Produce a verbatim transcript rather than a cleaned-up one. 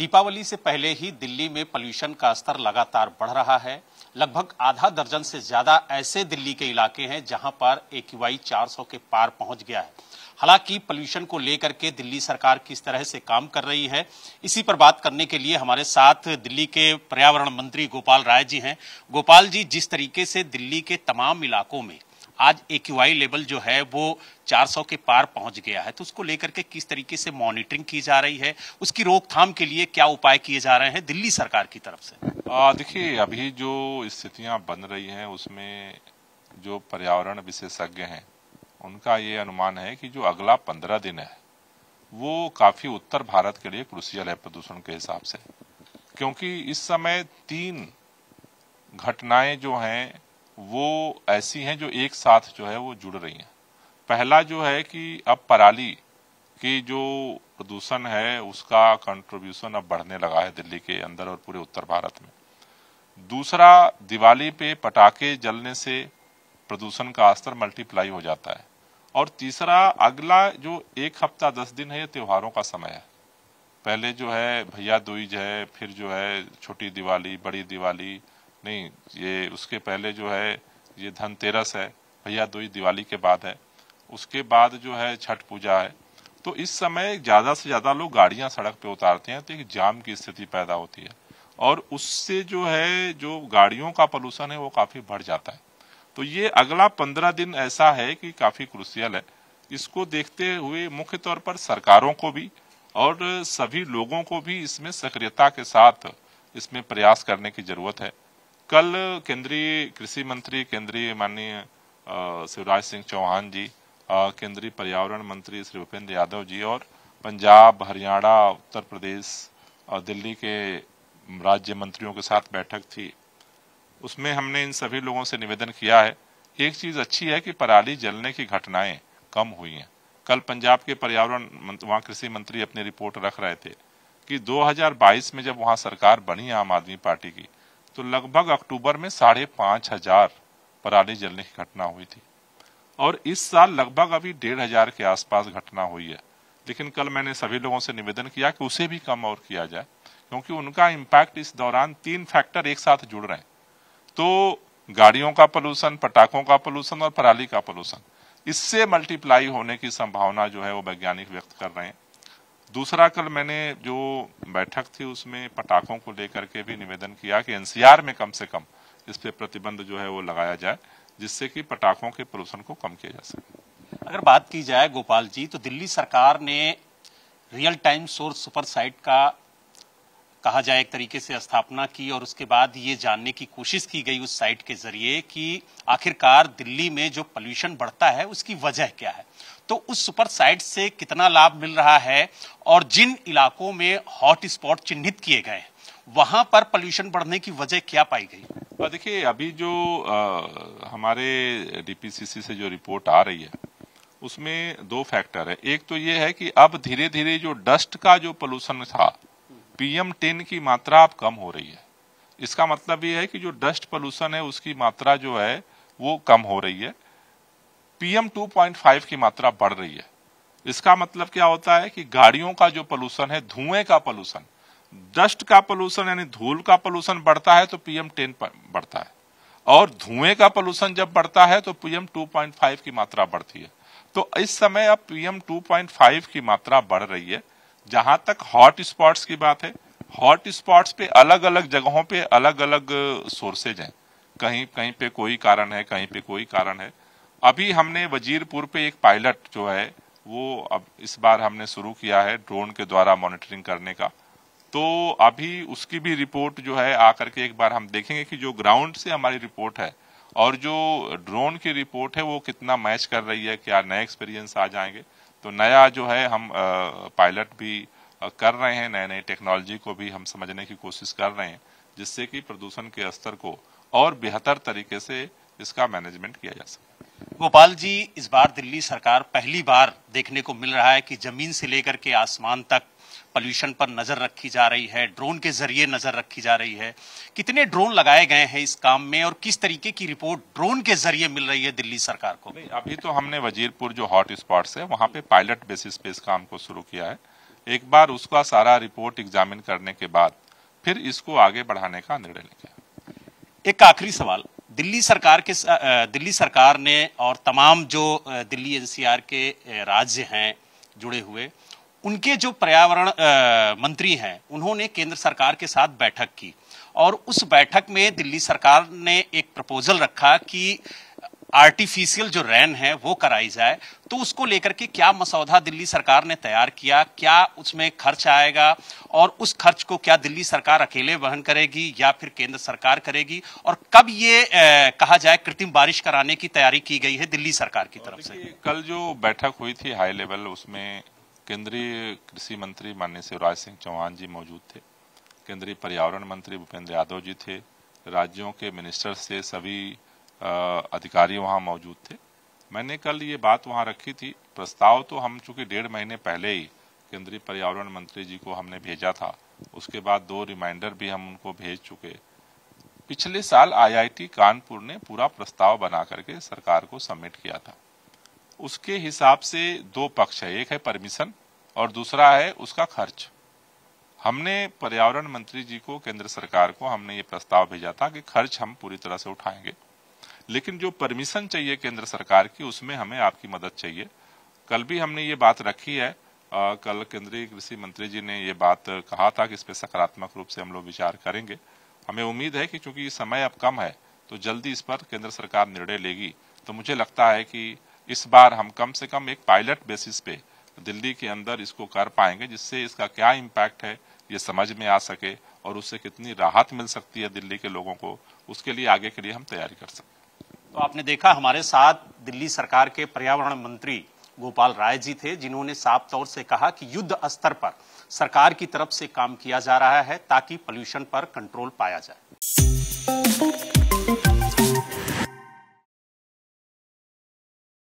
दीपावली से पहले ही दिल्ली में पॉल्यूशन का स्तर लगातार बढ़ रहा है। लगभग आधा दर्जन से ज्यादा ऐसे दिल्ली के इलाके हैं जहां पर एक्यूआई चार सौ के पार पहुंच गया है। हालांकि पॉल्यूशन को लेकर के दिल्ली सरकार किस तरह से काम कर रही है, इसी पर बात करने के लिए हमारे साथ दिल्ली के पर्यावरण मंत्री गोपाल राय जी हैं। गोपाल जी, जिस तरीके से दिल्ली के तमाम इलाकों में आज एक्यूआई लेवल जो है वो चार सौ के पार पहुंच गया है, तो उसको लेकर के किस तरीके से मॉनिटरिंग की जा रही है, उसकी रोकथाम के लिए क्या उपाय किए जा रहे हैं दिल्ली सरकार की तरफ से? देखिए, अभी जो स्थितियां बन रही हैं उसमें जो पर्यावरण विशेषज्ञ हैं उनका ये अनुमान है कि जो अगला पंद्रह दिन है वो काफी उत्तर भारत के लिए क्रूशियल है प्रदूषण के हिसाब से, क्योंकि इस समय तीन घटनाएं जो हैं वो ऐसी हैं जो एक साथ जो है वो जुड़ रही हैं। पहला जो है कि अब पराली की जो प्रदूषण है उसका कंट्रीब्यूशन अब बढ़ने लगा है दिल्ली के अंदर और पूरे उत्तर भारत में। दूसरा, दिवाली पे पटाखे जलने से प्रदूषण का स्तर मल्टीप्लाई हो जाता है। और तीसरा, अगला जो एक हफ्ता दस दिन है ये त्योहारों का समय है। पहले जो है भैया दूज है, फिर जो है छोटी दिवाली, बड़ी दिवाली, नहीं ये उसके पहले जो है ये धनतेरस है, भैया दूज दिवाली के बाद है, उसके बाद जो है छठ पूजा है। तो इस समय ज़्यादा से ज़्यादा लोग गाड़ियां सड़क पे उतारते हैं, तो एक जाम की स्थिति पैदा होती है और उससे जो है जो गाड़ियों का पोल्यूशन है वो काफ़ी बढ़ जाता है। तो ये अगला पंद्रह दिन ऐसा है कि काफ़ी क्रूशियल है। इसको देखते हुए मुख्य तौर पर सरकारों को भी और सभी लोगों को भी इसमें सक्रियता के साथ इसमें प्रयास करने की ज़रूरत है। कल केंद्रीय कृषि मंत्री, केंद्रीय माननीय शिवराज सिंह चौहान जी, केंद्रीय पर्यावरण मंत्री श्री भूपेंद्र यादव जी और पंजाब, हरियाणा, उत्तर प्रदेश और दिल्ली के राज्य मंत्रियों के साथ बैठक थी। उसमें हमने इन सभी लोगों से निवेदन किया है। एक चीज़ अच्छी है कि पराली जलने की घटनाएं कम हुई हैं। कल पंजाब के पर्यावरण वहाँ कृषि मंत्री अपनी रिपोर्ट रख रहे थे कि दो हजार बाईस में जब वहाँ सरकार बनी आम आदमी पार्टी की, तो लगभग अक्टूबर में साढ़े पाँच हजार पराली जलने की घटना हुई थी और इस साल लगभग अभी डेढ़ हजार के आसपास घटना हुई है। लेकिन कल मैंने सभी लोगों से निवेदन किया कि उसे भी कम और किया जाए, क्योंकि उनका इम्पैक्ट इस दौरान तीन फैक्टर एक साथ जुड़ रहे हैं। तो गाड़ियों का पोल्यूशन, पटाखों का पोल्यूशन और पराली का पोल्यूशन, इससे मल्टीप्लाई होने की संभावना जो है वो वैज्ञानिक व्यक्त कर रहे हैं। दूसरा, कल मैंने जो बैठक थी उसमें पटाखों को लेकर के भी निवेदन किया कि एनसीआर में कम से कम इस पे प्रतिबंध जो है वो लगाया जाए, जिससे कि पटाखों के प्रदूषण को कम किया जा सके। अगर बात की जाए गोपाल जी, तो दिल्ली सरकार ने रियल टाइम सोर्स सुपरसाइट का कहा जाए एक तरीके से स्थापना की और उसके बाद ये जानने की कोशिश की गई उस साइट के जरिए कि आखिरकार दिल्ली में जो पॉल्यूशन बढ़ता है उसकी वजह क्या है। तो उस सुपर साइट से कितना लाभ मिल रहा है और जिन इलाकों में हॉट स्पॉट चिन्हित किए गए हैं वहां पर पॉल्यूशन बढ़ने की वजह क्या पाई गई? देखिए, अभी जो आ, हमारे डीपीसीसी से जो रिपोर्ट आ रही है उसमें दो फैक्टर है। एक तो ये है कि अब धीरे धीरे जो डस्ट का जो पोल्यूशन था पीएम टेन की मात्रा अब कम हो रही है। इसका मतलब ये है कि जो डस्ट पोल्यूशन है उसकी मात्रा जो है वो कम हो रही है, पीएम टू पॉइंट फाइव की मात्रा बढ़ रही है। इसका मतलब क्या होता है कि गाड़ियों का जो पोल्यूशन है, धुएं का पोल्यूशन, डस्ट का पोल्यूशन यानी धूल का पोल्यूशन बढ़ता है तो पीएम टेन बढ़ता है, और धुएं का पोल्यूशन जब बढ़ता है तो पीएम टू पॉइंट फाइव की मात्रा बढ़ती है। तो इस समय अब पीएम टू पॉइंट फाइव की मात्रा बढ़ रही है। जहां तक हॉट स्पॉट्स की बात है, हॉट स्पॉट्स पे अलग अलग जगहों पे अलग अलग सोर्सेज हैं। कहीं कहीं पे कोई कारण है, कहीं पे कोई कारण है। अभी हमने वजीरपुर पे एक पायलट जो है वो अब इस बार हमने शुरू किया है ड्रोन के द्वारा मॉनिटरिंग करने का। तो अभी उसकी भी रिपोर्ट जो है आकर के एक बार हम देखेंगे कि जो ग्राउंड से हमारी रिपोर्ट है और जो ड्रोन की रिपोर्ट है वो कितना मैच कर रही है, क्या नए एक्सपीरियंस आ जाएंगे। तो नया जो है हम पायलट भी कर रहे हैं, नए नए टेक्नोलॉजी को भी हम समझने की कोशिश कर रहे हैं, जिससे कि प्रदूषण के स्तर को और बेहतर तरीके से इसका मैनेजमेंट किया जा सके। गोपाल जी, इस बार दिल्ली सरकार पहली बार देखने को मिल रहा है कि जमीन से लेकर के आसमान तक पॉल्यूशन पर नजर रखी जा रही है, ड्रोन के जरिए नजर रखी जा रही है। कितने ड्रोन लगाए गए हैं इस काम में और किस तरीके की रिपोर्ट ड्रोन के जरिए मिल रही है दिल्ली सरकार को? अभी तो हमने वजीरपुर जो हॉट स्पॉट्स है वहां पे पायलट बेसिस पे इस काम को शुरू किया है। एक बार उसका सारा रिपोर्ट एग्जामिन करने के बाद फिर इसको आगे बढ़ाने का निर्णय लेंगे। एक आखिरी सवाल, दिल्ली सरकार के दिल्ली सरकार ने और तमाम जो दिल्ली एनसीआर के राज्य हैं जुड़े हुए उनके जो पर्यावरण मंत्री हैं उन्होंने केंद्र सरकार के साथ बैठक की और उस बैठक में दिल्ली सरकार ने एक प्रपोजल रखा कि आर्टिफिशियल जो रैन है वो कराई जाए, तो उसको लेकर के क्या मसौदा दिल्ली सरकार ने तैयार किया, क्या उसमें खर्च आएगा और उस खर्च को क्या दिल्ली सरकार अकेले वहन करेगी या फिर केंद्र सरकार करेगी, और कब ये ए, कहा जाए कृत्रिम बारिश कराने की तैयारी की गई है दिल्ली सरकार की तरफ से? कल जो बैठक हुई थी हाई लेवल, उसमें केंद्रीय कृषि मंत्री माननीय शिवराज सिंह चौहान जी मौजूद थे, केंद्रीय पर्यावरण मंत्री भूपेंद्र यादव जी थे, राज्यों के मिनिस्टर से सभी अधिकारी वहाँ मौजूद थे। मैंने कल ये बात वहाँ रखी थी, प्रस्ताव तो हम चूंकि डेढ़ महीने पहले ही केंद्रीय पर्यावरण मंत्री जी को हमने भेजा था, उसके बाद दो रिमाइंडर भी हम उनको भेज चुके। पिछले साल आईआईटी कानपुर ने पूरा प्रस्ताव बना करके सरकार को सबमिट किया था। उसके हिसाब से दो पक्ष है, एक है परमिशन और दूसरा है उसका खर्च। हमने पर्यावरण मंत्री जी को, केंद्र सरकार को हमने ये प्रस्ताव भेजा था कि खर्च हम पूरी तरह से उठाएंगे, लेकिन जो परमिशन चाहिए केंद्र सरकार की उसमें हमें आपकी मदद चाहिए। कल भी हमने ये बात रखी है, आ, कल केंद्रीय कृषि मंत्री जी ने ये बात कहा था कि इस पर सकारात्मक रूप से हम लोग विचार करेंगे। हमें उम्मीद है कि चूंकि समय अब कम है तो जल्दी इस पर केंद्र सरकार निर्णय लेगी, तो मुझे लगता है कि इस बार हम कम से कम एक पायलट बेसिस पे दिल्ली के अंदर इसको कर पाएंगे, जिससे इसका क्या इम्पैक्ट है ये समझ में आ सके और उससे कितनी राहत मिल सकती है दिल्ली के लोगों को, उसके लिए आगे के लिए हम तैयारी कर सकें। तो आपने देखा हमारे साथ दिल्ली सरकार के पर्यावरण मंत्री गोपाल राय जी थे, जिन्होंने साफ तौर से कहा कि युद्ध स्तर पर सरकार की तरफ से काम किया जा रहा है ताकि पॉल्यूशन पर कंट्रोल पाया जाए।